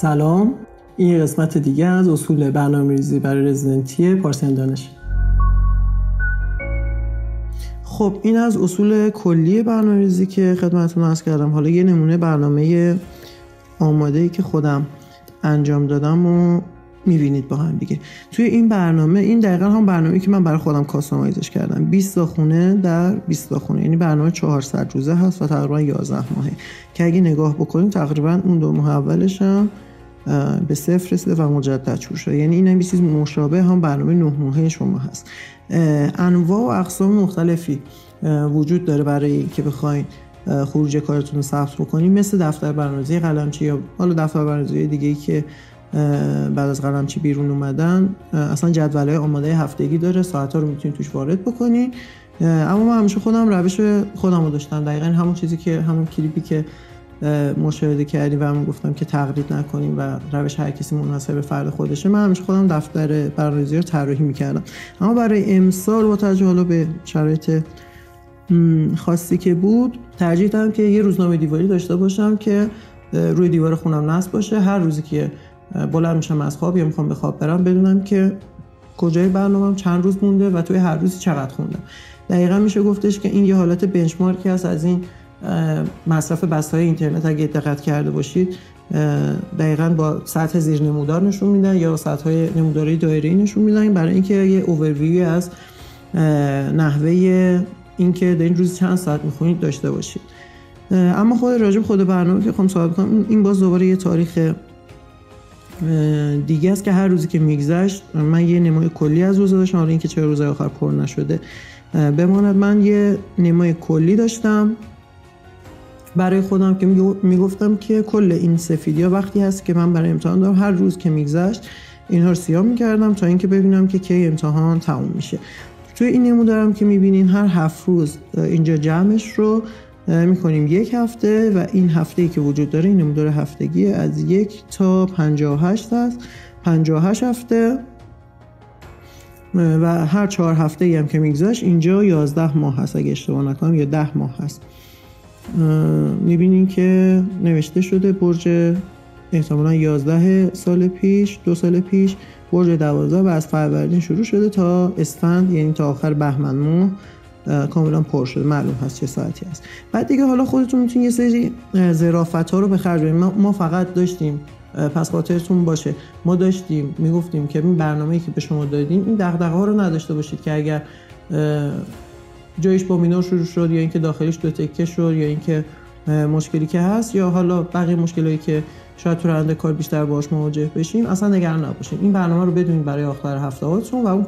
سلام، این قسمت دیگه از اصول برنامه‌ریزی برای رزیدنتی پارسیان دانش. خب این از اصول کلی برنامه‌ریزی که خدمتتون عرض کردم. حالا یه نمونه برنامه آماده‌ای که خودم انجام دادم و می‌بینید با هم دیگه. توی این برنامه، این دقیقاً هم برنامه‌ای که من برای خودم کاستماایزش کردم، 20 داخونه در 20 داخونه، یعنی برنامه 400 روزه هست و تقریباً 11 ماهه که اگه نگاه بکنیم تقریباً اون دو ماه اولش هم به صفر رسیده و مجدد شروع شده، یعنی این هم یه چیز مشابه هم برنامه 9 ماهه شما هست. انواع و اقسام مختلفی وجود داره برای اینکه بخواید خروج کارتون رو ثبت بکنید، مثل دفتر برنامه‌ریزی قلمچی یا حالا دفتر برنامه‌ریزی دیگه‌ای که بعد از قلمچی بیرون اومدن اصلا جدولای آماده هفتگی داره، ساعت‌ها رو میتونید توش وارد بکنید. اما من همیشه خودم روش خودم رو داشتم، دقیقاً همون چیزی که همون کلیپی که مشاهده کردیم و من گفتم که تقلید نکنیم و روش هر کسی مناسب به فرد خودشه. من همیشه خودم دفتر برنامه‌ریزی رو طراحی می‌کردم، اما برای امسال با توجه حالا به شرایط خاصی که بود ترجیح دادم که یه روزنامه دیواری داشته باشم که روی دیوار خونم نصب باشه. هر روزی که بلند میشم از خواب یا میخوام به خواب برم بدونم که کجای برنامه‌ام چند روز مونده و توی هر روزی چقدر خوندم. دقیقاً میشه گفتش که این یه حالت بنچمارکی هست از این مصرف بست‌های اینترنت. اگه دقت کرده باشید دقیقاً با سطح زیر نمودار نشون میدن یا سطح‌های نموداری دایره‌ای نشون میدن برای اینکه یه اوورویو از نحوه اینکه در این روز چند ساعت میخونید داشته باشید. اما خود راجب خود برنامه که خودم صحبت کنم، این باز دوباره یه تاریخ دیگه است که هر روزی که میگذشت من یه نمای کلی از روزا داشتم. حالا اینکه چه روزای آخر پر نشده بماند، من یه نمای کلی داشتم برای خودم که میگفتم که کل این سفیدیا وقتی هست که من برای امتحان دارم، هر روز که میگذشت اینها رو سیاه میکردم تا اینکه ببینم که کی امتحان تموم میشه. توی این نمو دارم که میبینین هر 7 روز اینجا جمعش رو میکنیم یک هفته و این هفته‌ای که وجود داره این مدار هفتگی از 1 تا 58 است، 58 هفته و هر 4 هفته‌ای هم که میگذشت اینجا 11 ماه هست اگه اشتباه نکنم یا 10 ماه هست. میبینین که نوشته شده برج احتمالاً 11 سال پیش، 2 سال پیش برج 12 و از فروردین شروع شده تا اسفند، یعنی تا آخر بهمن ماه کاملا پر شده، معلوم هست چه ساعتی هست. بعد دیگه حالا خودتون میتونید یه سری ظرافت‌ها رو به خرج بدید. ما فقط داشتیم، پس خاطرتون باشه، ما داشتیم میگفتیم که این برنامه‌ای که به شما دادیم این دغدغه‌ها رو نداشته باشید که اگر جایش با مینور شروع شد یا اینکه داخلش دو تکه شد یا اینکه مشکلی که هست یا حالا بقیه مشکلایی که شاید تو راننده کار بیشتر باهاش مواجه بشیم، اصلا نگران نباشین. این برنامه رو بدونید برای آخر هفته هاتون و اون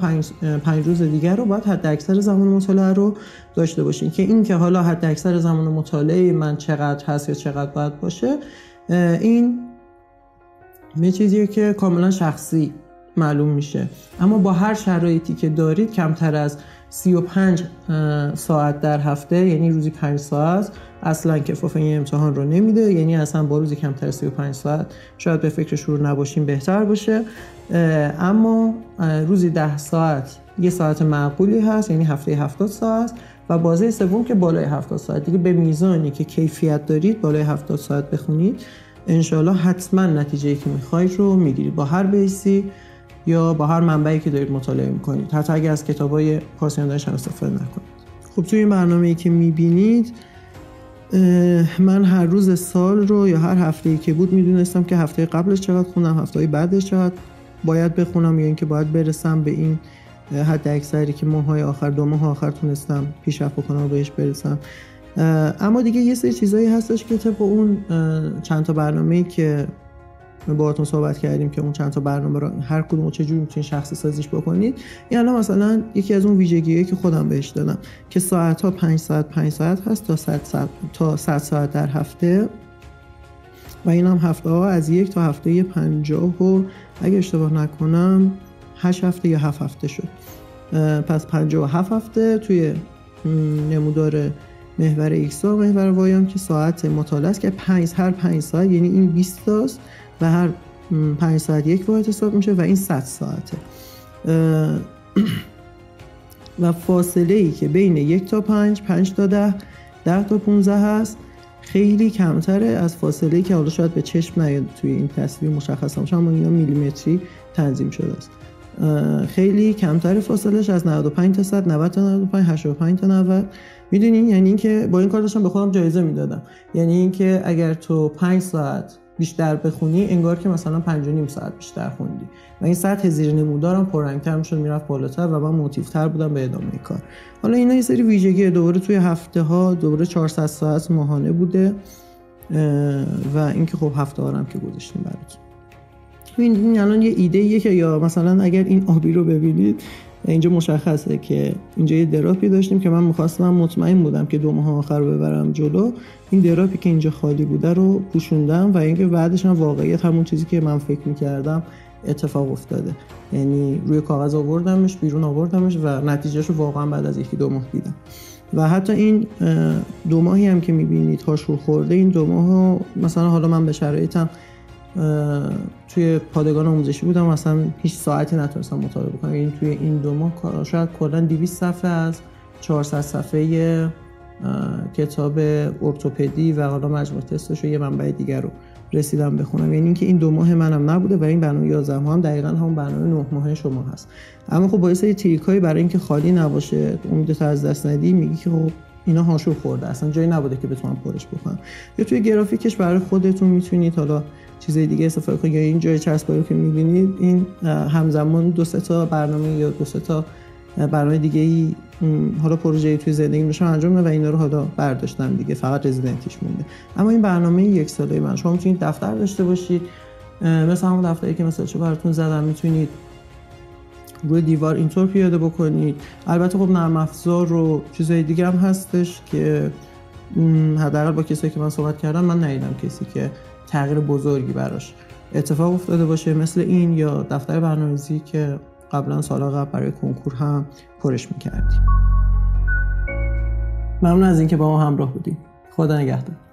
5 روز دیگر رو باید حد اکثر زمان مطالعه رو داشته باشین که این که حالا حد اکثر زمان مطالعه من چقدر هست یا چقدر باید باشه، این یه چیزیه که کاملا شخصی معلوم میشه. اما با هر شرایطی که دارید کمتر از 35 ساعت در هفته، یعنی روزی 5 ساعت اصلا کفاف این امتحان رو نمیده، یعنی اصلا با روزی کمتر از 35 ساعت شاید به فکر شروع نباشیم، بهتر باشه. اما روزی 10 ساعت یه ساعت معقولی هست، یعنی هفته 70 ساعت و بازه سوم که بالای 70 ساعت دیگه به میزانی که کیفیت دارید بالای 70 ساعت بخونید انشالله حتما نتیجه‌ای که می‌خواید رو می‌گیرید با هر بیسی یا با هر منبعی که دارید مطالعه میکنید، حتی اگه از کتابای پارسیان دانش استفاده نکنید. خب توی این برنامه‌ای که میبینید من هر روز سال رو یا هر هفته‌ای که بود میدونستم که هفته قبلش چقدر خوندم، هفته بعدش چقدر باید بخونم یا اینکه باید برسم به این حد اکثری که ماهای آخر، دو ماه آخر تونستم پیشرفت بکنم و بهش برسم. اما دیگه یه سری چیزایی هستش که طبق اون چند تا برنامه‌ای که باهاتون صحبت کردیم که اون چند تا برنامه رو هر کدومو چه جوری میتونید شخصی سازیش بکنید، این الان مثلا یکی از اون ویژگیه که خودم بهش دادم که ساعت‌ها 5 ساعت هست تا 100 ساعت در هفته و این هم هفته ها از 1 تا هفته 50 و اگه اشتباه نکنم 8 هفته یا 7 هفته شد. پس 57 هفته توی نمودار محور ایکس و محور وایام که ساعت مطالعه است که 5 هر 5 ساعت، یعنی این 20 تاست و هر 5 ساعت یک واحد حساب میشه و این 100 ساعته و فاصله ای که بین 1 تا 5 تا 10 تا 15 هست خیلی کمتره از فاصله که حالا شاید به چشم نیاد توی این تصویر مشخص نشه، اما اینا میلیمتری تنظیم شده است. خیلی کمتر فاصلش از 95 تا 100، 90 تا 95، 85 تا 90. میدونین یعنی اینکه با این کار داشتم به خودم جایزه میدادم، یعنی اینکه اگر تو 5 ساعت بیشتر بخونی انگار که مثلا 5.5 ساعت بیشتر خوندی و این سطح زیر نمودارم پررنگ‌تر میشد، میرفت بالاتر و من موتیوتر بودم به ادامه کار. حالا اینا یه سری ویژگی دوباره توی هفته ها دوباره 400 ساعت ماهانه بوده و اینکه خب هفته هارم که گذاشتیم براتون. این الان یه ایده‌ایه که یا مثلا اگر این آبی رو ببینید اینجا مشخصه که اینجا یه دراپی داشتیم که من می‌خواستم، مطمئن بودم که 2 ماه آخر رو ببرم جلو، این دراپی که اینجا خالی بوده رو پوشوندم و اینکه بعدش هم واقعیت همون چیزی که من فکر می‌کردم اتفاق افتاده، یعنی روی کاغذ آوردمش بیرون آوردمش و نتیجهش رو واقعا بعد از 1-2 ماه دیدم. و حتی این 2 ماهی هم که می‌بینید هاشون خورده، این 2 ماه مثلا حالا من به شرایطم توی پادگان آموزشی بودم اصلا هیچ ساعتی نتونستم مطالعه بکنم، یعنی توی این 2 ماه شاید کلا 200 صفحه از 400 صفحه کتاب ارتوپدی و حالا مجموعه تستش و یه منبع دیگر رو رسیدم بخونم، یعنی اینکه این 2 ماه منم نبوده و این برنامه 11 هم دقیقاً همون برنامه 9 ماهه شما هست. اما خب با یه سری تریک‌های برای اینکه خالی نباشه امیدت از دست ندی میگی که خب اینا هاشو خورده، اصلا جایی نبوده که بتونم پرش بکنم، یا توی گرافیکش برای خودتون میتونید حالا چیزای دیگه استفاده کنید، یا این جای چسبایی که می‌بینید این همزمان 2-3 تا برنامه یا 2-3 تا برنامه دیگه‌ای حالا پروژه‌ای توی زندگی میشه انجام میده و اینا رو حالا برداشتم دیگه، فقط رزیدنتیش مونده. اما این برنامه 1 ساله‌ی من، شما میتونید دفتر داشته باشید مثلا همون دفتری که مثلا براتون زدم، میتونید روی دیوار اینطور پیاده بکنید. البته خب نرم افزار رو چیزای دیگه هم هستش که حداقل با کسایی که من صحبت کردم من ندیدم کسی که تغییر بزرگی براش اتفاق افتاده باشه، مثل این یا دفتر برنامه‌ریزی که قبلا سالا قبل برای کنکور هم پرش می‌کردیم. ممنون از اینکه با ما همراه بودید. خدا نگهدار.